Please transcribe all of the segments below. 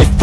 If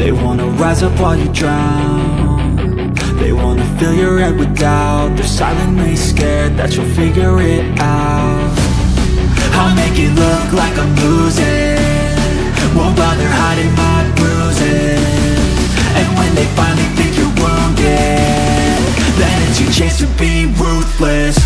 They wanna rise up while you drown. They wanna fill your head with doubt. They're silently scared that you'll figure it out. I'll make it look like I'm losing. Won't bother hiding my bruises. And when they finally think you're wounded, then it's your chance to be ruthless.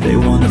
They wanna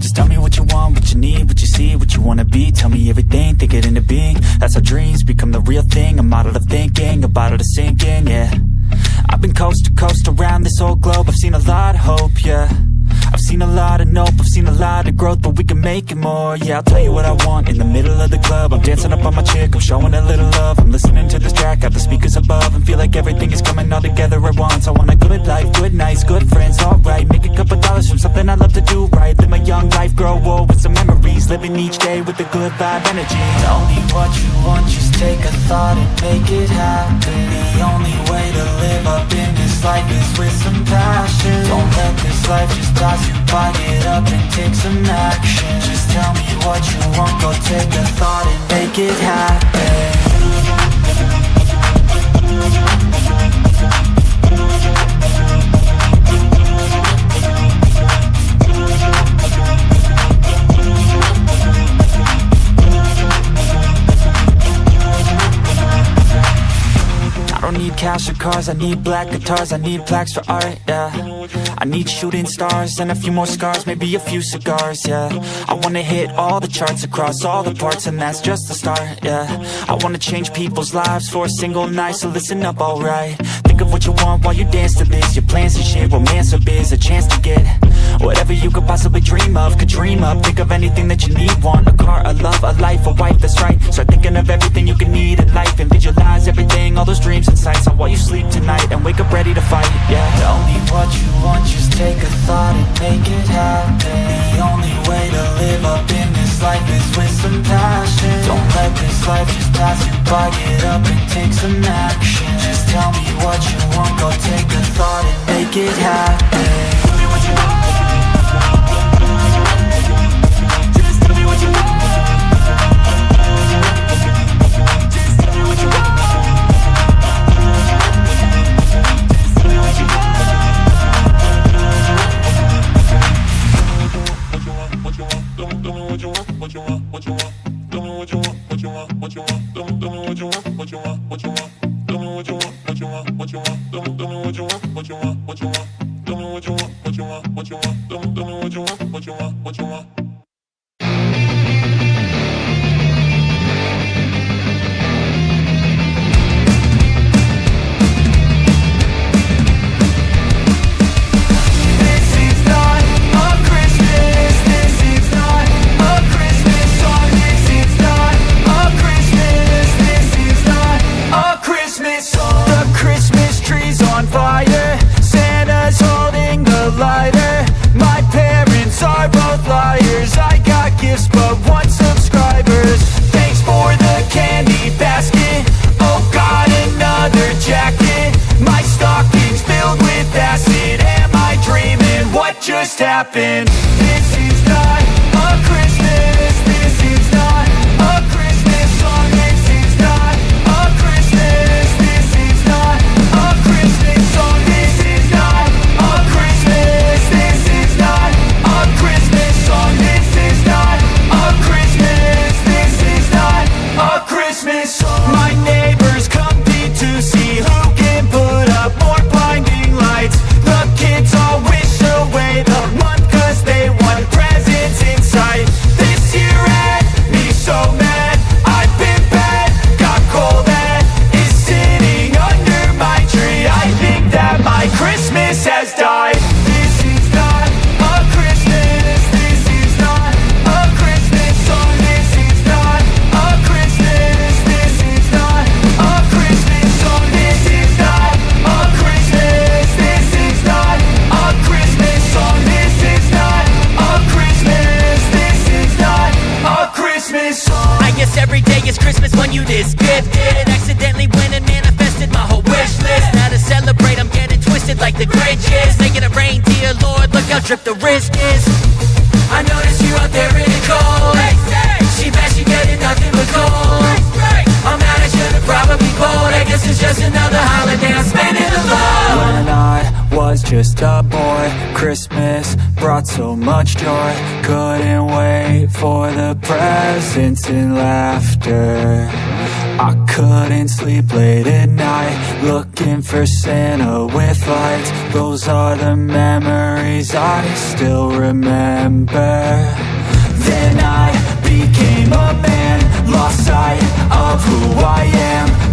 Just tell me what you want, what you need, what you see, what you wanna be. Tell me everything, think it into being. That's how dreams become the real thing. I'm out of the thinking, I'm out of the sinking, yeah. I've been coast to coast around this whole globe. I've seen a lot of hope, yeah. I've seen a lot of nope, I've seen a lot of growth, but we can make it more. Yeah, I'll tell you what I want in the middle of the club. I'm dancing up on my chick, I'm showing a little love. I'm listening to this track, got the speakers above, and feel like everything is coming all together at once. I want a good life, good nights, good friends, alright. Make a couple dollars from something I love to do, right. Live my young life, grow old with some memories. Living each day with a good vibe energy. Tell me what you want, just take a thought and make it happen. The only way to live up in this life is with some passion. Don't let this life just die. You buy it up and take some action. Just tell me what you want, go take a thought and make it happen. I don't need cash or cars, I need black guitars, I need plaques for art, yeah. I need shooting stars and a few more scars, maybe a few cigars, yeah. I wanna hit all the charts across all the parts, and that's just the start, yeah. I wanna change people's lives for a single night, so listen up, alright. Think of what you want while you dance to this. Your plans and shit, romance or biz, a chance to get whatever you could possibly dream of, could dream up. Think of anything that you need, want a car, a love, a life, a wife, that's right. Start thinking of everything you could need in life, and visualize everything, all those dreams and sights, on while you sleep tonight and wake up ready to fight, yeah. Tell me what you want, just take a thought and make it happen. The only way to live up in this life is with some passion. Don't let this life just pass you by, get up and take some action. Just tell me what you want, go take a thought and make it happen. Just a boy, Christmas brought so much joy. Couldn't wait for the presents and laughter. I couldn't sleep late at night, looking for Santa with lights. Those are the memories I still remember. Then I became a man, lost sight of who I am.